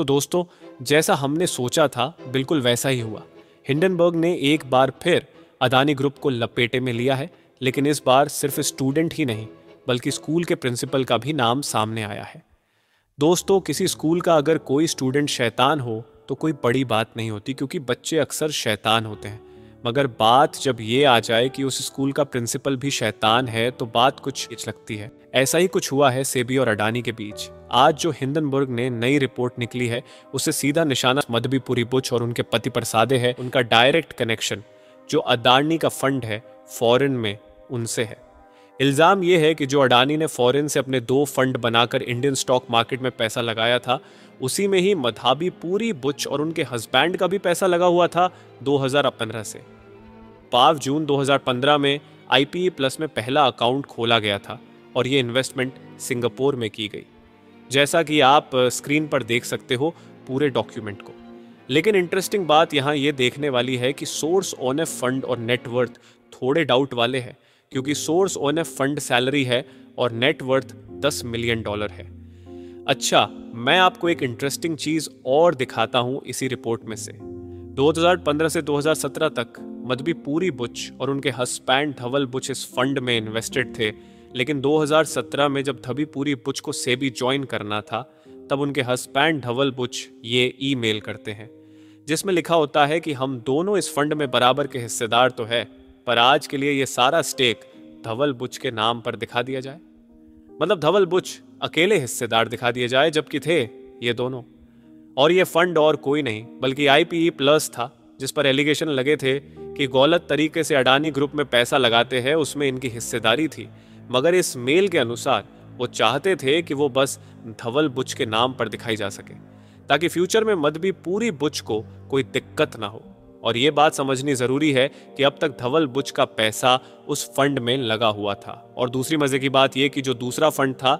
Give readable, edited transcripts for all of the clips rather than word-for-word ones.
तो दोस्तों जैसा हमने सोचा था बिल्कुल वैसा ही हुआ। हिंडनबर्ग ने एक बार फिर अदानी ग्रुप को लपेटे में लिया है, लेकिन इस बार सिर्फ स्टूडेंट ही नहीं बल्कि स्कूल के प्रिंसिपल का भी नाम सामने आया है। दोस्तों किसी स्कूल का अगर कोई स्टूडेंट शैतान हो तो कोई बड़ी बात नहीं होती, क्योंकि बच्चे अक्सर शैतान होते हैं। मगर बात जब ये आ जाए कि उस स्कूल का प्रिंसिपल भी शैतान है तो बात कुछ लगती है। ऐसा ही कुछ हुआ है सेबी और अडानी के बीच। आज जो हिंडनबर्ग ने नई रिपोर्ट निकली है उससे सीधा निशाना मधबी पुरी बुच और उनके पति पर साधे है। उनका डायरेक्ट कनेक्शन जो अडानी का फंड है फॉरेन में उनसे है। इल्ज़ाम ये है कि जो अडानी ने फॉरेन से अपने 2 फंड बनाकर इंडियन स्टॉक मार्केट में पैसा लगाया था, उसी में ही मधाबी पूरी बुच और उनके हस्बैंड का भी पैसा लगा हुआ था 2015 से। 5 जून 2015 में IPP प्लस में पहला अकाउंट खोला गया था और ये इन्वेस्टमेंट सिंगापुर में की गई, जैसा कि आप स्क्रीन पर देख सकते हो पूरे डॉक्यूमेंट को। लेकिन इंटरेस्टिंग बात यहाँ ये देखने वाली है कि सोर्स ऑन एफ फंड और नेटवर्थ थोड़े डाउट वाले हैं, क्योंकि source on F fund salary है और नेटवर्थ $10 मिलियन है। अच्छा, मैं आपको एक इंटरेस्टिंग चीज़ और दिखाता हूँ इसी रिपोर्ट में से। 2015 से 2017 तक मधबी पूरी बुच और उनके हस्बैंड धवल बुच इस फंड में इन्वेस्टेड थे, लेकिन 2017 में जब धबी पूरी बुच को सेबी ज्वाइन करना था तब उनके हस्बैंड धवल बुच ये ईमेल करते हैं जिसमें लिखा होता है कि हम दोनों इस फंड में बराबर के हिस्सेदार तो है, पर आज के लिए ये सारा स्टेक धवल बुच के नाम पर दिखा दिया जाए। मतलब धवल बुच अकेले हिस्सेदार दिखा दिए जाए, जबकि थे ये दोनों। और ये फंड और कोई नहीं बल्कि IPP प्लस था, जिस पर एलिगेशन लगे थे कि गलत तरीके से अडानी ग्रुप में पैसा लगाते हैं, उसमें इनकी हिस्सेदारी थी। मगर इस मेल के अनुसार वो चाहते थे कि वो बस धवल बुच के नाम पर दिखाई जा सके, ताकि फ्यूचर में मधबी पूरी बुच को कोई दिक्कत ना हो। और ये बात समझनी ज़रूरी है कि अब तक धवल बुच का पैसा उस फंड में लगा हुआ था। और दूसरी मज़े की बात ये कि जो दूसरा फंड था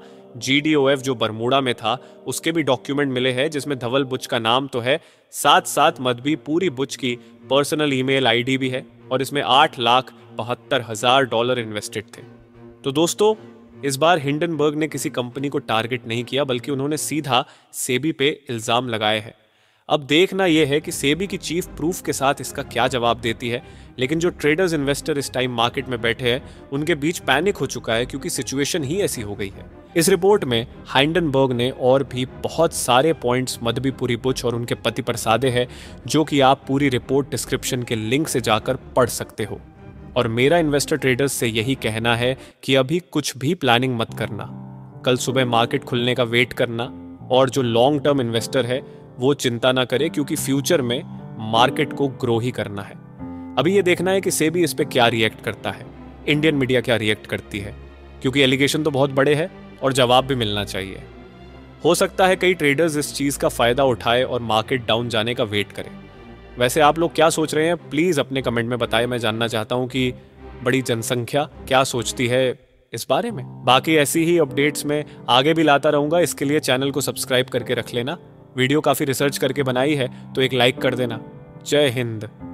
GDOF जो बरमूडा में था, उसके भी डॉक्यूमेंट मिले हैं जिसमें धवल बुच का नाम तो है, साथ साथ मधबी पूरी बुच की पर्सनल ईमेल आईडी भी है, और इसमें $8,72,000 इन्वेस्टेड थे। तो दोस्तों इस बार हिंडनबर्ग ने किसी कंपनी को टारगेट नहीं किया, बल्कि उन्होंने सीधा सेबी पे इल्ज़ाम लगाए हैं। अब देखना यह है कि सेबी की चीफ प्रूफ के साथ इसका क्या जवाब देती है। लेकिन जो ट्रेडर्स इन्वेस्टर इस टाइम मार्केट में बैठे हैं उनके बीच पैनिक हो चुका है, क्योंकि सिचुएशन ही ऐसी हो गई है। इस रिपोर्ट में हिंडनबर्ग ने और भी बहुत सारे पॉइंट्स मधबी पुरी बुच और उनके पति पर साधे हैं, जो कि आप पूरी रिपोर्ट डिस्क्रिप्शन के लिंक से जाकर पढ़ सकते हो। और मेरा इन्वेस्टर ट्रेडर्स से यही कहना है कि अभी कुछ भी प्लानिंग मत करना, कल सुबह मार्केट खुलने का वेट करना। और जो लॉन्ग टर्म इन्वेस्टर है वो चिंता ना करे, क्योंकि फ्यूचर में मार्केट को ग्रो ही करना है। अभी ये देखना है कि सेबी इस पे क्या रिएक्ट करता है, इंडियन मीडिया क्या रिएक्ट करती है, क्योंकि एलिगेशन तो बहुत बड़े हैं और जवाब भी मिलना चाहिए। हो सकता है कई ट्रेडर्स इस चीज़ का फ़ायदा उठाए और मार्केट डाउन जाने का वेट करें। वैसे आप लोग क्या सोच रहे हैं प्लीज़ अपने कमेंट में बताएं। मैं जानना चाहता हूँ कि बड़ी जनसंख्या क्या सोचती है इस बारे में। बाकी ऐसी ही अपडेट्स मैं आगे भी लाता रहूँगा, इसके लिए चैनल को सब्सक्राइब करके रख लेना। वीडियो काफ़ी रिसर्च करके बनाई है तो एक लाइक कर देना। जय हिंद।